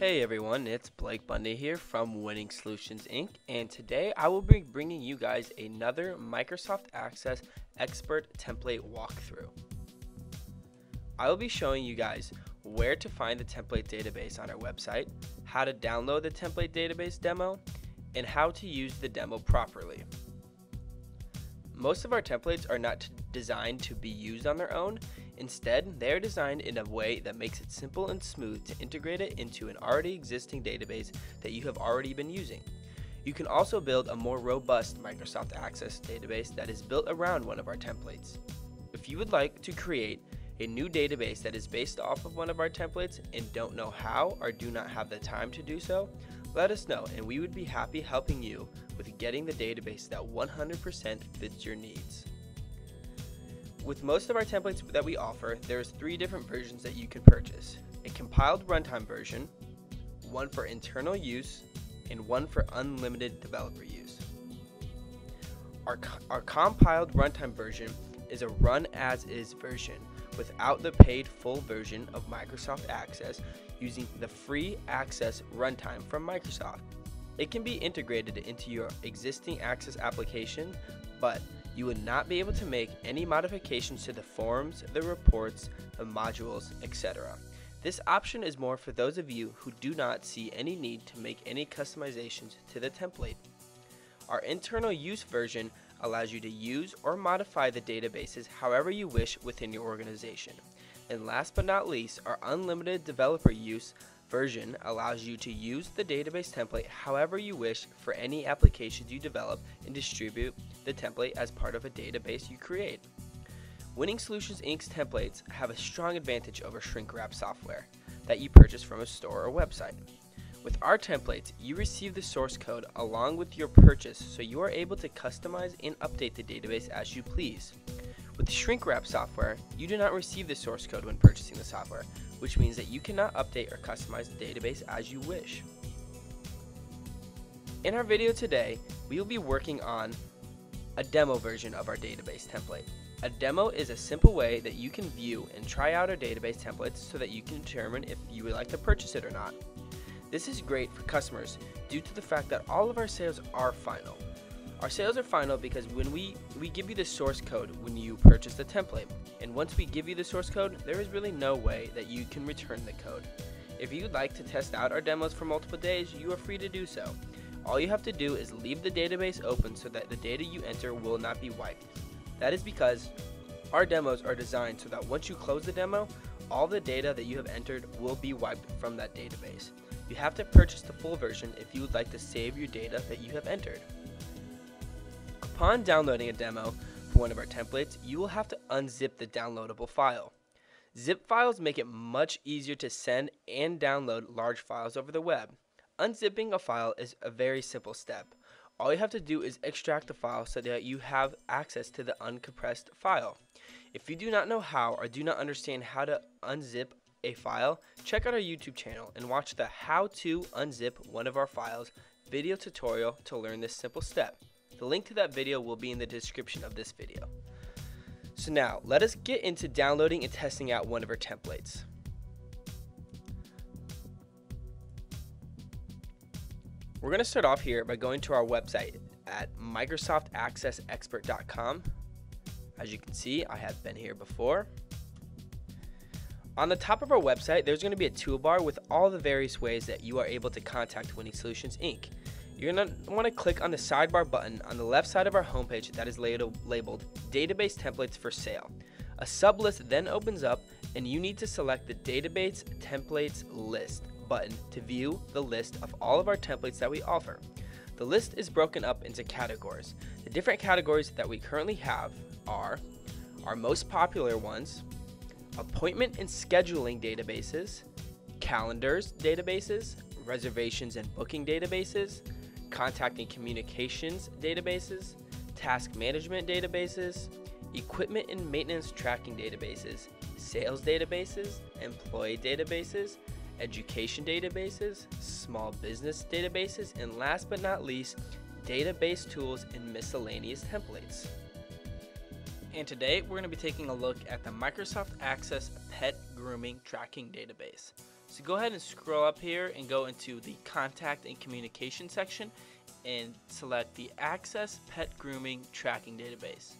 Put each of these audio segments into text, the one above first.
Hey everyone, it's Blake Bundy here from Winning Solutions, Inc. and today I will be bringing you guys another Microsoft Access Expert Template walkthrough. I will be showing you guys where to find the template database on our website, how to download the template database demo, and how to use the demo properly. Most of our templates are not designed to be used on their own. Instead, they are designed in a way that makes it simple and smooth to integrate it into an already existing database that you have already been using. You can also build a more robust Microsoft Access database that is built around one of our templates. If you would like to create a new database that is based off of one of our templates and don't know how or do not have the time to do so, let us know and we would be happy helping you with getting the database that 100% fits your needs. With most of our templates that we offer, there is 3 different versions that you can purchase: a compiled runtime version, one for internal use, and one for unlimited developer use. Our compiled runtime version is a run-as-is version without the paid full version of Microsoft Access, using the free Access runtime from Microsoft. It can be integrated into your existing Access application, but you would not be able to make any modifications to the forms, the reports, the modules, etc. This option is more for those of you who do not see any need to make any customizations to the template. Our internal use version allows you to use or modify the databases however you wish within your organization. And last but not least, our unlimited developer use version allows you to use the database template however you wish for any applications you develop and distribute the template as part of a database you create. Winning Solutions, Inc.'s templates have a strong advantage over shrink wrap software that you purchase from a store or website. With our templates, you receive the source code along with your purchase, so you are able to customize and update the database as you please. With shrink wrap software, you do not receive the source code when purchasing the software, which means that you cannot update or customize the database as you wish. In our video today, we will be working on a demo version of our database template. A demo is a simple way that you can view and try out our database templates so that you can determine if you would like to purchase it or not. This is great for customers due to the fact that all of our sales are final. Our sales are final because when we give you the source code when you purchase the template. And once we give you the source code, there is really no way that you can return the code. If you'd like to test out our demos for multiple days, you are free to do so. All you have to do is leave the database open so that the data you enter will not be wiped. That is because our demos are designed so that once you close the demo, all the data that you have entered will be wiped from that database. You have to purchase the full version if you would like to save your data that you have entered. Upon downloading a demo for one of our templates, you will have to unzip the downloadable file. Zip files make it much easier to send and download large files over the web. Unzipping a file is a very simple step. All you have to do is extract the file so that you have access to the uncompressed file. If you do not know how or do not understand how to unzip a file, check out our YouTube channel and watch the How to Unzip One of Our Files video tutorial to learn this simple step. The link to that video will be in the description of this video. So now, let us get into downloading and testing out one of our templates. We're going to start off here by going to our website at MicrosoftAccessExpert.com. As you can see, I have been here before. On the top of our website, there's going to be a toolbar with all the various ways that you are able to contact Winning Solutions, Inc. You're going to want to click on the sidebar button on the left side of our homepage that is labeled Database Templates for Sale. A sublist then opens up and you need to select the Database Templates List button to view the list of all of our templates that we offer. The list is broken up into categories. The different categories that we currently have are our most popular ones, appointment and scheduling databases, calendars databases, reservations and booking databases, contact and communications databases, task management databases, equipment and maintenance tracking databases, sales databases, employee databases, education databases, small business databases, and last but not least, database tools and miscellaneous templates. And today we're going to be taking a look at the Microsoft Access Pet Grooming Tracking Database. So go ahead and scroll up here and go into the Contact and Communication section and select the Access Pet Grooming Tracking Database.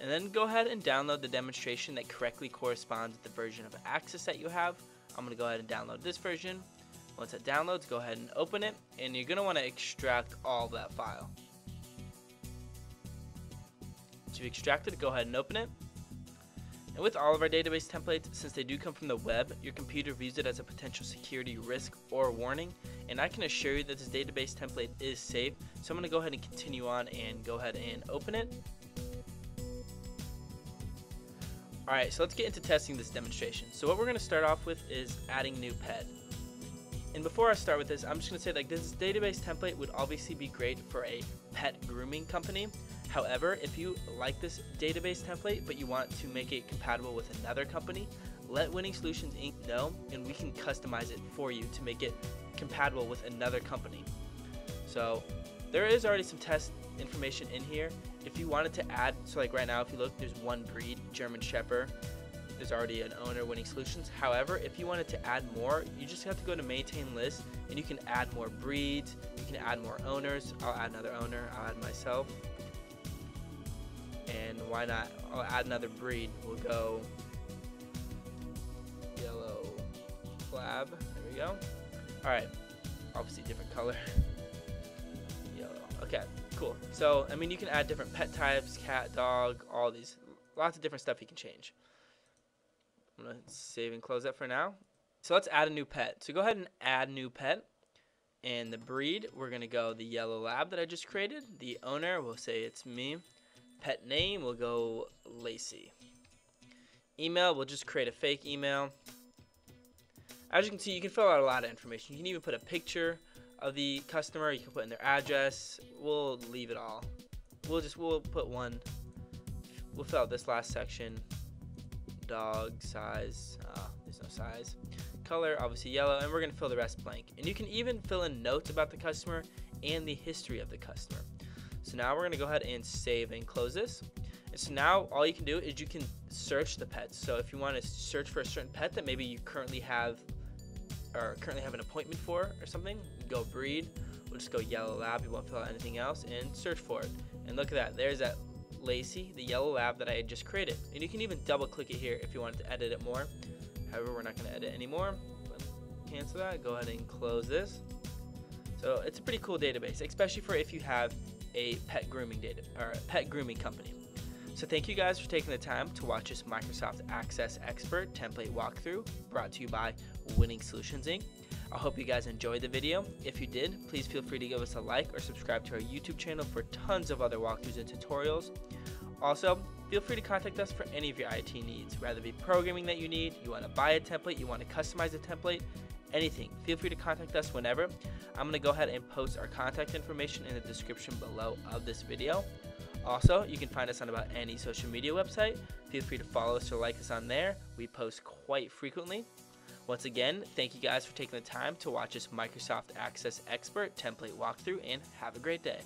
And then go ahead and download the demonstration that correctly corresponds with the version of Access that you have. I'm going to go ahead and download this version. Once it downloads, go ahead and open it, and you're going to want to extract all that file. Once you've extracted it, go ahead and open it. And with all of our database templates, since they do come from the web, your computer views it as a potential security risk or warning. And I can assure you that this database template is safe. So I'm going to go ahead and continue on and go ahead and open it. Alright, so let's get into testing this demonstration. So what we're going to start off with is adding new pet. And before I start with this, I'm just going to say that this database template would obviously be great for a pet grooming company. However, if you like this database template but you want to make it compatible with another company, let Winning Solutions, Inc. know and we can customize it for you to make it compatible with another company. So there is already some test information in here. If you wanted to add, so like right now if you look, there's one breed, German Shepherd. There's already an owner, Winning Solutions. However, if you wanted to add more, you just have to go to Maintain List and you can add more breeds, you can add more owners. I'll add another owner, I'll add myself. And why not, I'll add another breed. We'll go yellow lab, there we go. Alright, obviously different color, yellow, okay, cool. So, I mean, you can add different pet types, cat, dog, all these, lots of different stuff you can change. I'm going to save and close that for now. So let's add a new pet. So go ahead and add new pet. And the breed, we're going to go the yellow lab that I just created. The owner, we'll say it's me. Pet name, we'll go Lacey. Email, we'll just create a fake email. As you can see, you can fill out a lot of information. You can even put a picture of the customer. You can put in their address. We'll leave it all. We'll put one. We'll fill out this last section. Dog, size, there's no size. Color, obviously yellow, and we're going to fill the rest blank. And you can even fill in notes about the customer and the history of the customer. So now we're going to go ahead and save and close this. And so now all you can do is you can search the pets. So if you want to search for a certain pet that maybe you currently have an appointment for or something, go breed. We'll just go yellow lab. You won't fill out anything else and search for it. And look at that. There's that Lacey, the yellow lab that I had just created. And you can even double click it here if you wanted to edit it more. However, we're not going to edit anymore. Cancel that. Go ahead and close this. So it's a pretty cool database, especially for if you have a pet grooming company. So thank you guys for taking the time to watch this Microsoft Access Expert template walkthrough brought to you by Winning Solutions, Inc. I hope you guys enjoyed the video. If you did, please feel free to give us a like or subscribe to our YouTube channel for tons of other walkthroughs and tutorials. Also, feel free to contact us for any of your IT needs, whether it be programming that you need, you want to buy a template, you want to customize a template, anything. Feel free to contact us whenever. I'm going to go ahead and post our contact information in the description below of this video. Also, you can find us on about any social media website. Feel free to follow us or like us on there. We post quite frequently. Once again, thank you guys for taking the time to watch this Microsoft Access Expert template walkthrough and have a great day.